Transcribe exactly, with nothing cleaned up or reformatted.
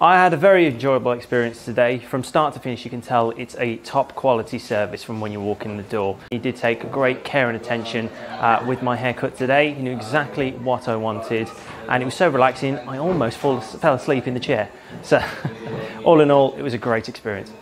I had a very enjoyable experience today. From start to finish, you can tell it's a top quality service from when you walk in the door. He did take great care and attention uh, with my haircut today. He knew exactly what I wanted, and it was so relaxing I almost fall, fell asleep in the chair. So all in all, it was a great experience.